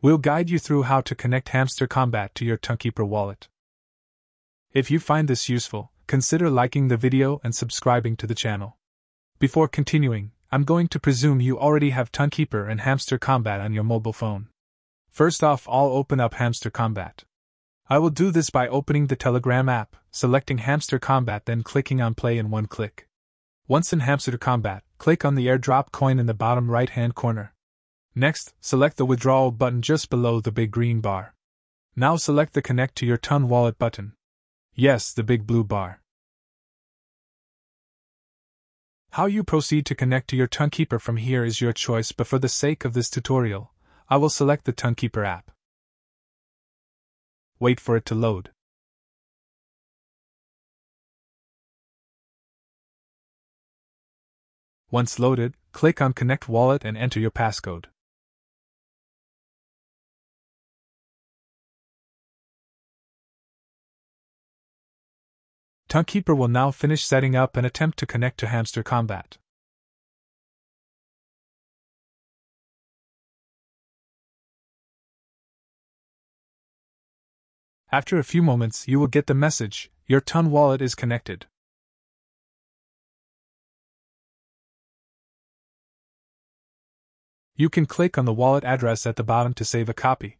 We'll guide you through how to connect Hamster Kombat to your Tonkeeper wallet. If you find this useful, consider liking the video and subscribing to the channel. Before continuing, I'm going to presume you already have Tonkeeper and Hamster Kombat on your mobile phone. First off, I'll open up Hamster Kombat. I will do this by opening the Telegram app, selecting Hamster Kombat, then clicking on play in one click. Once in Hamster Kombat, click on the airdrop coin in the bottom right-hand corner. Next, select the withdrawal button just below the big green bar. Now select the connect to your Ton Wallet button. Yes, the big blue bar. How you proceed to connect to your Tonkeeper from here is your choice, but for the sake of this tutorial, I will select the Tonkeeper app. Wait for it to load. Once loaded, click on Connect Wallet and enter your passcode. Tonkeeper will now finish setting up and attempt to connect to Hamster Kombat. After a few moments, you will get the message, your Ton Wallet is connected. You can click on the wallet address at the bottom to save a copy.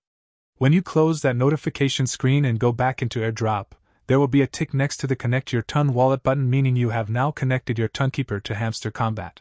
When you close that notification screen and go back into AirDrop, there will be a tick next to the Connect Your Ton Wallet button, meaning you have now connected your Tonkeeper to Hamster Kombat.